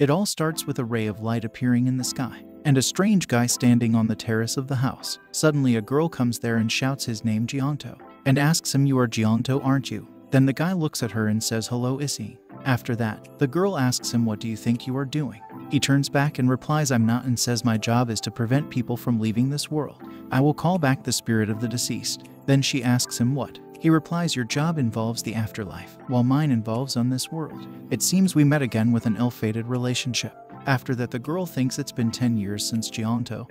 It all starts with a ray of light appearing in the sky, and a strange guy standing on the terrace of the house. Suddenly a girl comes there and shouts his name, Gionto, and asks him, "You are Gionto, aren't you?" Then the guy looks at her and says, "Hello, Issy." After that, the girl asks him, "What do you think you are doing?" He turns back and replies, "I'm not," and says, "My job is to prevent people from leaving this world. I will call back the spirit of the deceased." Then she asks him, "What?" He replies, "Your job involves the afterlife, while mine involves on this world. It seems we met again with an ill-fated relationship." After that, the girl thinks it's been 10 years since Gionto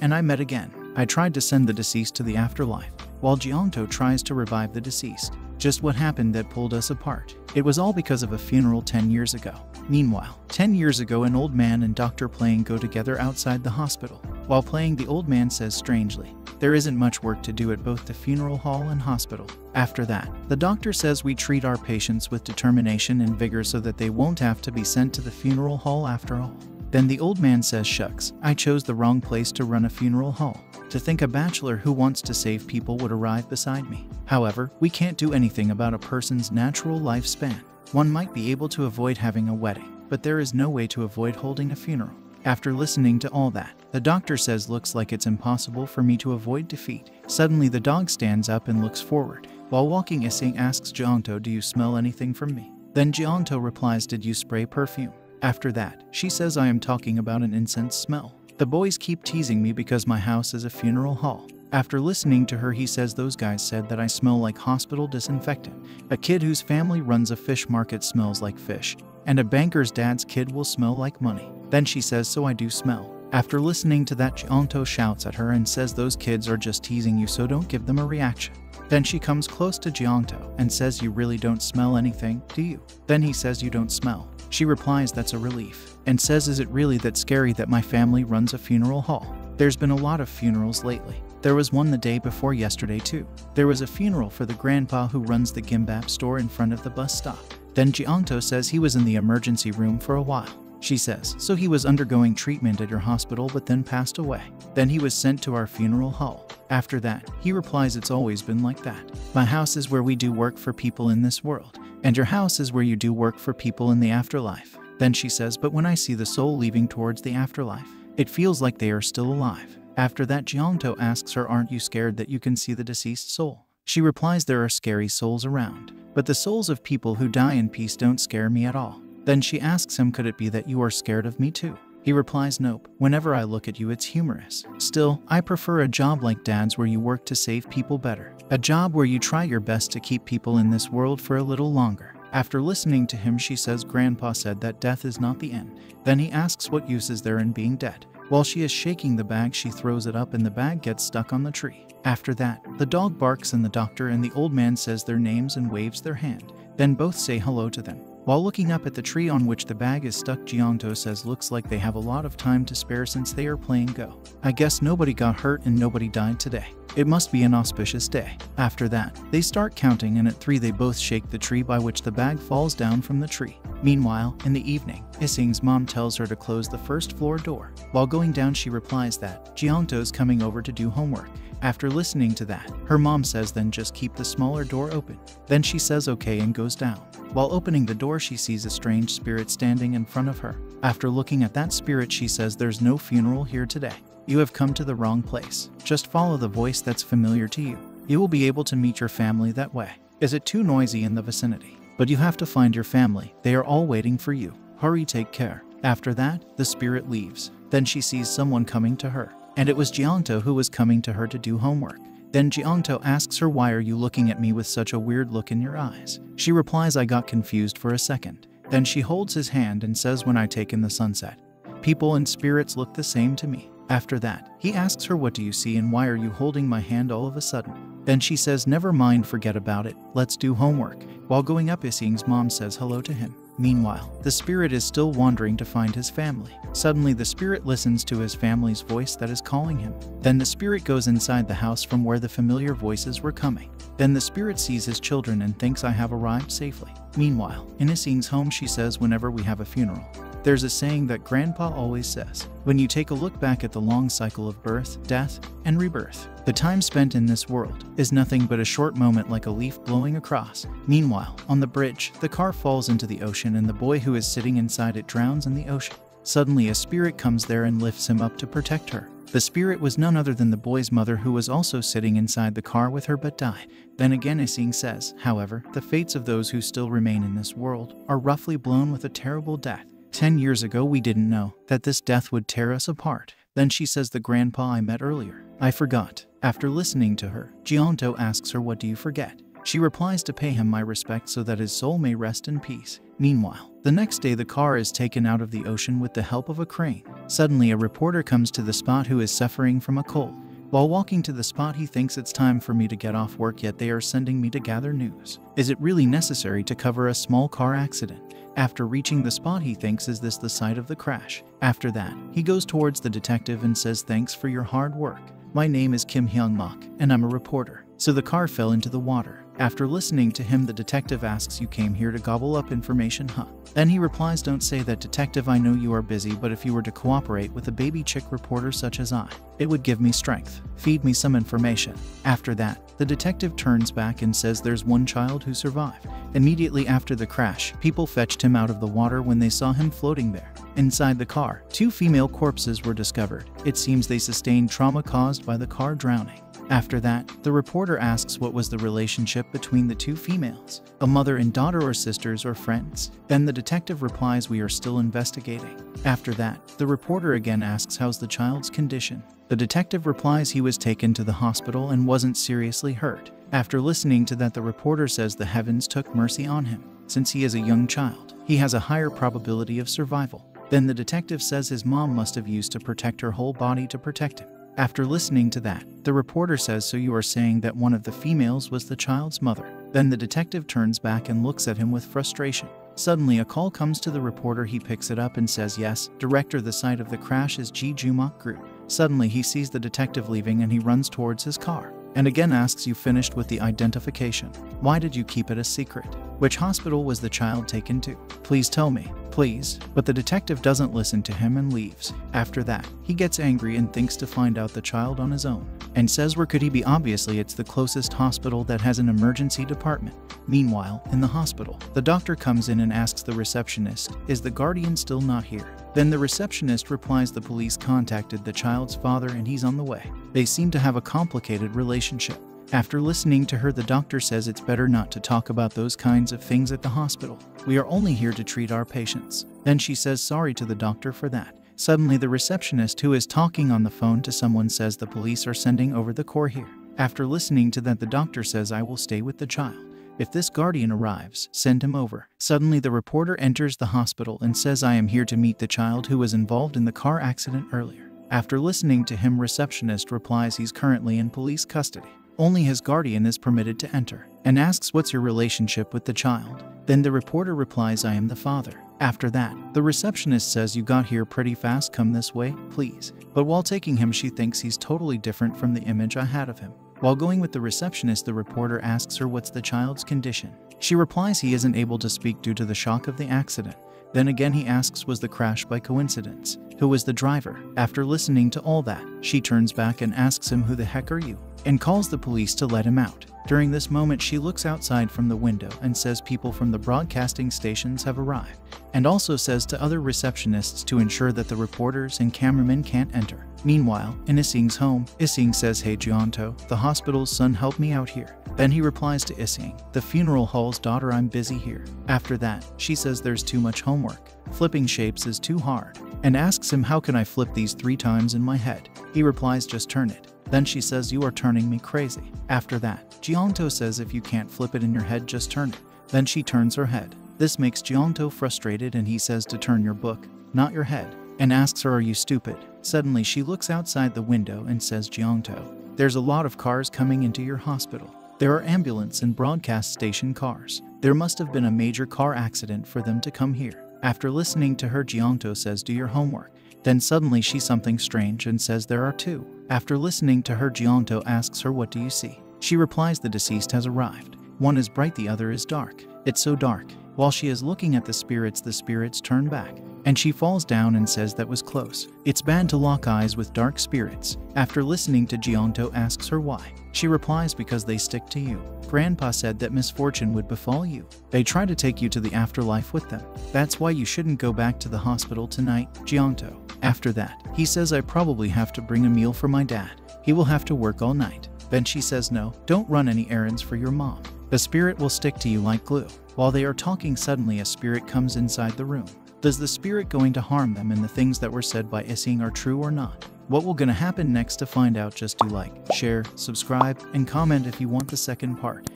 and I met again. I tried to send the deceased to the afterlife, while Gionto tries to revive the deceased. Just what happened that pulled us apart? It was all because of a funeral 10 years ago. Meanwhile, 10 years ago, an old man and doctor playing go together outside the hospital. While playing, the old man says strangely, "There isn't much work to do at both the funeral hall and hospital." After that, the doctor says, "We treat our patients with determination and vigor so that they won't have to be sent to the funeral hall after all." Then the old man says, "Shucks, I chose the wrong place to run a funeral hall. To think a bachelor who wants to save people would arrive beside me." However, we can't do anything about a person's natural lifespan. One might be able to avoid having a wedding, but there is no way to avoid holding a funeral. After listening to all that, the doctor says, "Looks like it's impossible for me to avoid defeat." Suddenly the dog stands up and looks forward. While walking, Isaeng asks Gionto, "Do you smell anything from me?" Then Gionto replies, "Did you spray perfume?" After that, she says, "I am talking about an incense smell. The boys keep teasing me because my house is a funeral hall." After listening to her, he says, "Those guys said that I smell like hospital disinfectant. A kid whose family runs a fish market smells like fish, and a banker's dad's kid will smell like money." Then she says, "So I do smell." After listening to that, Gionto shouts at her and says, "Those kids are just teasing you, so don't give them a reaction." Then she comes close to Gionto and says, "You really don't smell anything, do you?" Then he says, "You don't smell." She replies, "That's a relief," and says, "Is it really that scary that my family runs a funeral hall? There's been a lot of funerals lately. There was one the day before yesterday too. There was a funeral for the grandpa who runs the gimbap store in front of the bus stop." Then Gionto says he was in the emergency room for a while. She says, "So he was undergoing treatment at your hospital but then passed away. Then he was sent to our funeral hall." After that, he replies, "It's always been like that. My house is where we do work for people in this world, and your house is where you do work for people in the afterlife." Then she says, "But when I see the soul leaving towards the afterlife, it feels like they are still alive." After that, Gionto asks her, "Aren't you scared that you can see the deceased soul?" She replies, "There are scary souls around, but the souls of people who die in peace don't scare me at all." Then she asks him, "Could it be that you are scared of me too?" He replies, "Nope. Whenever I look at you, it's humorous. Still, I prefer a job like dad's where you work to save people better. A job where you try your best to keep people in this world for a little longer." After listening to him, she says, "Grandpa said that death is not the end." Then he asks, "What use is there in being dead?" While she is shaking the bag, she throws it up and the bag gets stuck on the tree. After that, the dog barks and the doctor and the old man says their names and waves their hand. Then both say hello to them. While looking up at the tree on which the bag is stuck, Gionto says, "Looks like they have a lot of time to spare since they are playing Go. I guess nobody got hurt and nobody died today. It must be an auspicious day." After that, they start counting, and at 3 they both shake the tree, by which the bag falls down from the tree. Meanwhile, in the evening, Isaeng's mom tells her to close the first floor door. While going down, she replies that Gionto's coming over to do homework. After listening to that, her mom says, "Then just keep the smaller door open." Then she says okay and goes down. While opening the door, she sees a strange spirit standing in front of her. After looking at that spirit, she says, "There's no funeral here today. You have come to the wrong place. Just follow the voice that's familiar to you. You will be able to meet your family that way. Is it too noisy in the vicinity? But you have to find your family. They are all waiting for you. Hurry, take care." After that, the spirit leaves. Then she sees someone coming to her, and it was Gionto who was coming to her to do homework. Then Gionto asks her, "Why are you looking at me with such a weird look in your eyes?" She replies, "I got confused for a second." Then she holds his hand and says, "When I take in the sunset, people and spirits look the same to me." After that, he asks her, "What do you see and why are you holding my hand all of a sudden?" Then she says, "Never mind, forget about it. Let's do homework." While going up, Isaeng's mom says hello to him. Meanwhile, the spirit is still wandering to find his family. Suddenly, the spirit listens to his family's voice that is calling him. Then the spirit goes inside the house from where the familiar voices were coming. Then the spirit sees his children and thinks, "I have arrived safely." Meanwhile, in Isaeng's home, she says, "Whenever we have a funeral, There's a saying that Grandpa always says. When you take a look back at the long cycle of birth, death, and rebirth, the time spent in this world is nothing but a short moment like a leaf blowing across. Meanwhile, on the bridge, the car falls into the ocean and the boy who is sitting inside it drowns in the ocean. Suddenly, a spirit comes there and lifts him up to protect her. The spirit was none other than the boy's mother, who was also sitting inside the car with her but died. Then again, Isaeng says, however, the fates of those who still remain in this world are roughly blown with a terrible death. 10 years ago, we didn't know that this death would tear us apart. Then she says, the grandpa I met earlier, I forgot. After listening to her, Gionto asks her, what do you forget? She replies, to pay him my respect so that his soul may rest in peace. Meanwhile, the next day the car is taken out of the ocean with the help of a crane. Suddenly a reporter comes to the spot who is suffering from a cold. While walking to the spot, he thinks, it's time for me to get off work, yet they are sending me to gather news. Is it really necessary to cover a small car accident? After reaching the spot, he thinks, is this the site of the crash? After that, he goes towards the detective and says, thanks for your hard work. My name is Kim Hyung-mok, and I'm a reporter. So the car fell into the water. After listening to him, the detective asks, you came here to gobble up information, huh? Then he replies, don't say that, detective, I know you are busy, but if you were to cooperate with a baby chick reporter such as I, it would give me strength. Feed me some information. After that, the detective turns back and says, there's one child who survived. Immediately after the crash, people fetched him out of the water when they saw him floating there. Inside the car, two female corpses were discovered. It seems they sustained trauma caused by the car drowning. After that, the reporter asks, what was the relationship between the two females? A mother and daughter, or sisters, or friends? Then the detective replies, we are still investigating. After that, the reporter again asks, how's the child's condition? The detective replies, he was taken to the hospital and wasn't seriously hurt. After listening to that, the reporter says, the heavens took mercy on him. Since he is a young child, he has a higher probability of survival. Then the detective says, his mom must have used to protect her whole body to protect him. After listening to that, the reporter says, so you are saying that one of the females was the child's mother. Then the detective turns back and looks at him with frustration. Suddenly a call comes to the reporter. He picks it up and says, yes, director, the site of the crash is G. Jumak Group. Suddenly he sees the detective leaving and he runs towards his car. And again asks, you finished with the identification? Why did you keep it a secret? Which hospital was the child taken to? Please tell me, please. But the detective doesn't listen to him and leaves. After that, he gets angry and thinks to find out the child on his own. And says, where could he be? Obviously, it's the closest hospital that has an emergency department. Meanwhile, in the hospital, the doctor comes in and asks the receptionist, is the guardian still not here? Then the receptionist replies, the police contacted the child's father and he's on the way. They seem to have a complicated relationship. After listening to her, the doctor says, it's better not to talk about those kinds of things at the hospital. We are only here to treat our patients. Then she says sorry to the doctor for that. Suddenly the receptionist, who is talking on the phone to someone, says, the police are sending over the car here. After listening to that, the doctor says, I will stay with the child. If this guardian arrives, send him over. Suddenly the reporter enters the hospital and says, I am here to meet the child who was involved in the car accident earlier. After listening to him, receptionist replies, he's currently in police custody. Only his guardian is permitted to enter. And asks, what's your relationship with the child? Then the reporter replies, I am the father. After that, the receptionist says, you got here pretty fast, come this way, please. But while taking him, she thinks he's totally different from the image I had of him. While going with the receptionist, the reporter asks her, what's the child's condition? She replies, he isn't able to speak due to the shock of the accident. Then again he asks, was the crash by coincidence? Who was the driver? After listening to all that, she turns back and asks him, who the heck are you? And calls the police to let him out. During this moment, she looks outside from the window and says, people from the broadcasting stations have arrived. And also says to other receptionists to ensure that the reporters and cameramen can't enter. Meanwhile, in Isaeng's home, Isaeng says, hey Gionto, the hospital's son, help me out here. Then he replies to Isaeng, the funeral hall's daughter, I'm busy here. After that, she says, there's too much homework. Flipping shapes is too hard. And asks him, how can I flip these 3 times in my head? He replies, just turn it. Then she says, you are turning me crazy. After that, Gionto says, if you can't flip it in your head, just turn it. Then she turns her head. This makes Gionto frustrated and he says to turn your book, not your head. And asks her, are you stupid? Suddenly she looks outside the window and says, Gionto, there's a lot of cars coming into your hospital. There are ambulance and broadcast station cars. There must have been a major car accident for them to come here. After listening to her, Gionto says, do your homework. Then suddenly she sees something strange and says, there are 2. After listening to her, Gionto asks her, what do you see? She replies, the deceased has arrived. One is bright, the other is dark. It's so dark. While she is looking at the spirits turn back. and she falls down and says that was close. It's bad to lock eyes with dark spirits. After listening to Gionto asks her why. She replies because they stick to you. Grandpa said that misfortune would befall you. They try to take you to the afterlife with them. That's why you shouldn't go back to the hospital tonight, Gionto. After that, he says I probably have to bring a meal for my dad. He will have to work all night. Then she says no, don't run any errands for your mom. The spirit will stick to you like glue. While they are talking, suddenly a spirit comes inside the room. Does the spirit going to harm them and the things that were said by Isaeng are true or not? What will gonna happen next? To find out, just do like, share, subscribe, and comment if you want the second part.